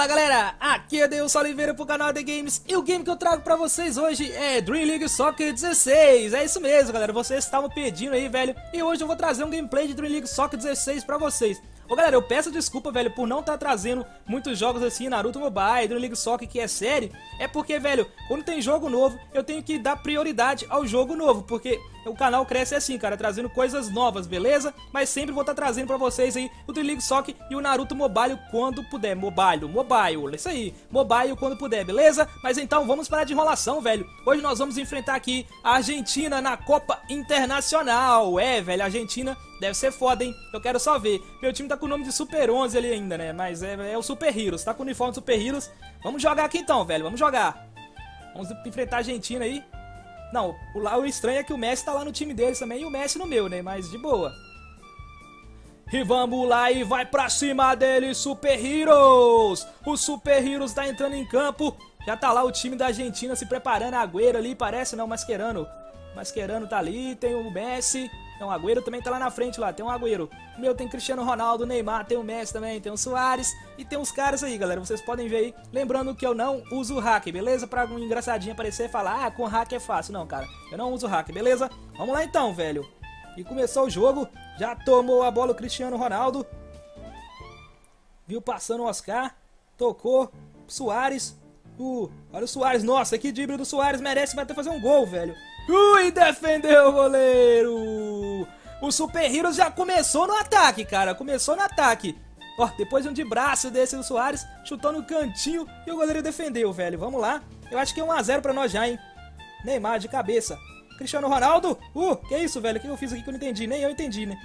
Fala galera, aqui é Deus Oliveira pro canal The Games e o game que eu trago pra vocês hoje é Dream League Soccer 16, é isso mesmo galera, vocês estavam pedindo aí velho, e hoje eu vou trazer um gameplay de Dream League Soccer 16 pra vocês. Ô galera, eu peço desculpa, velho, por não estar trazendo muitos jogos assim, Naruto Mobile, Dream League Soccer, que é série. É porque, velho, quando tem jogo novo, eu tenho que dar prioridade ao jogo novo, porque o canal cresce assim, cara, trazendo coisas novas, beleza? Mas sempre vou estar trazendo pra vocês aí o Dream League Soccer e o Naruto Mobile quando puder. Mobile, isso aí. Mobile quando puder, beleza? Mas então, vamos parar de enrolação, velho. Hoje nós vamos enfrentar aqui a Argentina na Copa Internacional. É, velho, a Argentina deve ser foda, hein? Eu quero só ver. Meu time tá com o nome de Super 11 ali ainda, né? Mas é o Super Heroes, tá com o uniforme do Super Heroes. Vamos jogar aqui então, velho, vamos jogar. Vamos enfrentar a Argentina aí. Não, o estranho é que o Messi tá lá no time deles também e o Messi no meu, né? Mas de boa. E vamos lá e vai pra cima dele, Super Heroes! O Super Heroes tá entrando em campo. Já tá lá o time da Argentina se preparando, a Agüero ali, parece, não, Mascherano. Mascherano tá ali, tem o Messi. Então, o Agüero também tá lá na frente, lá, tem um Agüero. Meu, tem Cristiano Ronaldo, Neymar, tem o Messi também, tem o Soares. E tem uns caras aí, galera, vocês podem ver aí. Lembrando que eu não uso hack, beleza? Pra um engraçadinho aparecer e falar, ah, com hack é fácil. Não, cara, eu não uso hack, beleza? Vamos lá então, velho. E começou o jogo, já tomou a bola o Cristiano Ronaldo. Viu passando o Oscar, tocou, Soares. Olha o Soares, nossa, que drible do Soares, merece, vai até fazer um gol, velho. E defendeu o goleiro. O Super Heroes já começou no ataque, cara. Começou no ataque. Ó, depois de um de braço desse do Soares, chutou no cantinho e o goleiro defendeu, velho. Vamos lá. Eu acho que é 1 a 0 pra nós já, hein. Neymar de cabeça. Cristiano Ronaldo. Que isso, velho? O que eu fiz aqui que eu não entendi? Nem eu entendi, né?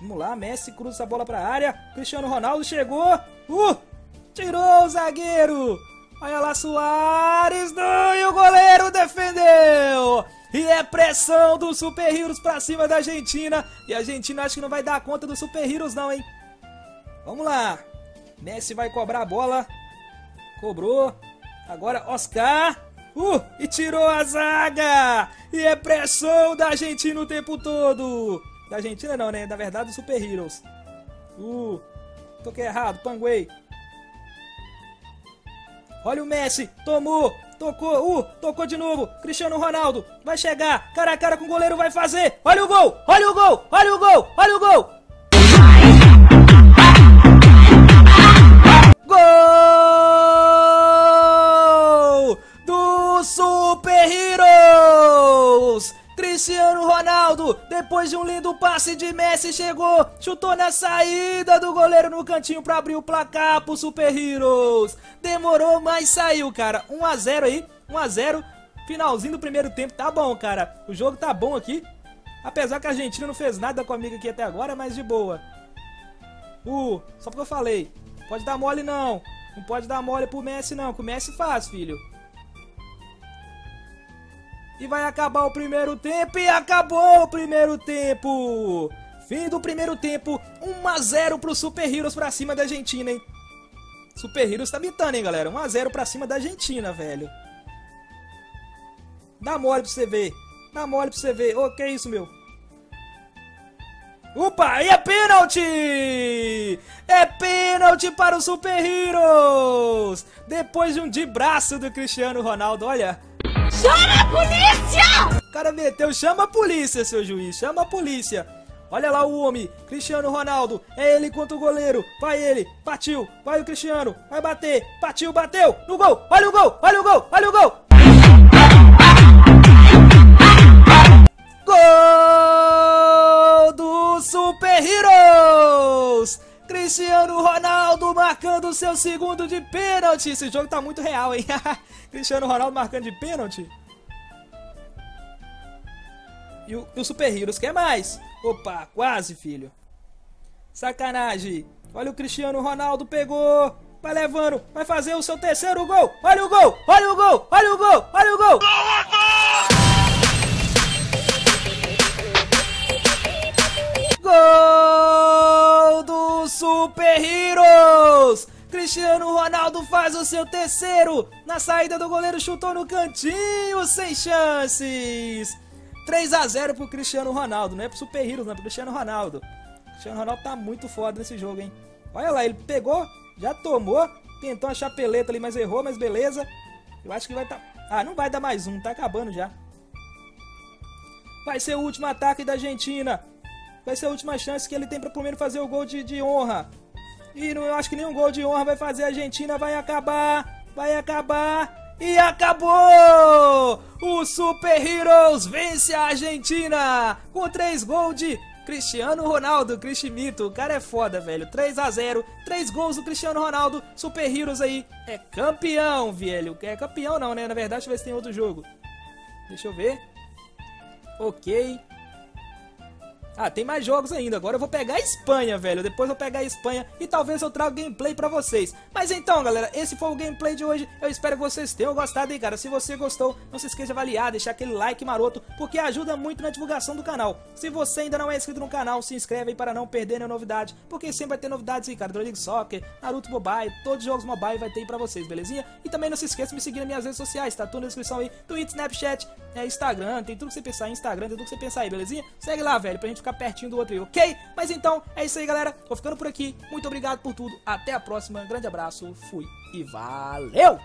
Vamos lá, Messi cruza a bola pra área. Cristiano Ronaldo chegou. Tirou o zagueiro. Olha lá, Soares, e o goleiro defendeu! E é pressão do Super Heroes pra cima da Argentina. E a Argentina acho que não vai dar conta do Super Heroes não, hein? Vamos lá. Messi vai cobrar a bola. Cobrou. Agora Oscar. E tirou a zaga! E é pressão da Argentina o tempo todo. Da Argentina não, né? Na verdade do Super Heroes. Toquei errado, Panguei. Olha o Messi, tomou, tocou, tocou de novo, Cristiano Ronaldo, vai chegar, cara a cara com o goleiro, vai fazer, olha o gol, olha o gol, olha o gol, olha o gol! Gol do Super Heroes! Cristiano Ronaldo, depois de um lindo passe de Messi, chegou, chutou na saída do goleiro no cantinho pra abrir o placar pro Super Heroes. Demorou, mas saiu, cara. 1 a 0 aí, 1 a 0, finalzinho do primeiro tempo. Tá bom, cara, o jogo tá bom aqui. Apesar que a Argentina não fez nada comigo aqui até agora, mas de boa. Só porque eu falei, pode dar mole não. Não pode dar mole pro Messi não, que o Messi faz, filho. E vai acabar o primeiro tempo, e acabou o primeiro tempo! Fim do primeiro tempo, 1 a 0 pro Super Heroes pra cima da Argentina, hein? Super Heroes tá mitando, hein, galera? 1 a 0 pra cima da Argentina, velho. Dá mole pra você ver. Dá mole pra você ver. Ô, que é isso, meu? Opa, e é pênalti! É pênalti para o Super Heroes! Depois de um de braço do Cristiano Ronaldo, olha... Chama a polícia! O cara meteu, chama a polícia, seu juiz, chama a polícia. Olha lá o homem, Cristiano Ronaldo, é ele contra o goleiro, vai ele, partiu, vai o Cristiano, vai bater, partiu, bateu, no gol, olha o gol, olha o gol, olha o gol! Gol do Super Heroes! Cristiano Ronaldo marcando o seu segundo de pênalti. Esse jogo tá muito real, hein? Cristiano Ronaldo marcando de pênalti. E o Super Heroes quer mais. Opa, quase, filho. Sacanagem. Olha o Cristiano Ronaldo, pegou. Vai levando, vai fazer o seu terceiro gol. Olha o gol, olha o gol, olha o gol, olha o gol. Gol do Super Heroes! Cristiano Ronaldo faz o seu terceiro. Na saída do goleiro, chutou no cantinho, sem chances. 3 a 0 pro Cristiano Ronaldo. Não é pro Super Heroes, não, é pro Cristiano Ronaldo. O Cristiano Ronaldo tá muito foda nesse jogo, hein? Olha lá, ele pegou, já tomou, tentou a chapeleta ali, mas errou, mas beleza. Eu acho que vai tá... Ah, não vai dar mais um, tá acabando já. Vai ser o último ataque da Argentina. Vai ser a última chance que ele tem pra primeiro fazer o gol de honra. E não, eu acho que nenhum gol de honra vai fazer a Argentina, vai acabar, vai acabar. E acabou! O Super Heroes vence a Argentina com 3 gols de Cristiano Ronaldo, Cristimito, o cara é foda, velho. 3 a 0, 3 gols do Cristiano Ronaldo, Super Heroes aí é campeão, velho. É campeão não, né? Na verdade, deixa eu ver se tem outro jogo. Deixa eu ver. Ok. Ah, tem mais jogos ainda. Agora eu vou pegar a Espanha, velho. Depois eu vou pegar a Espanha e talvez eu traga gameplay pra vocês. Mas então, galera, esse foi o gameplay de hoje. Eu espero que vocês tenham gostado, hein, cara. Se você gostou, não se esqueça de avaliar, deixar aquele like maroto, porque ajuda muito na divulgação do canal. Se você ainda não é inscrito no canal, se inscreve aí para não perder nenhuma novidade, porque sempre vai ter novidades aí, cara. Dream League Soccer, Naruto Mobile, todos os jogos mobile vai ter aí pra vocês, belezinha? E também não se esqueça de me seguir nas minhas redes sociais, tá tudo na descrição aí. Twitter, Snapchat, Instagram, tem tudo que você pensar aí, Instagram, tem tudo que você pensar aí, belezinha? Segue lá, velho, pra gente ficar pertinho do outro aí, ok? Mas então, é isso aí, galera. Tô ficando por aqui. Muito obrigado por tudo. Até a próxima. Grande abraço. Fui e valeu!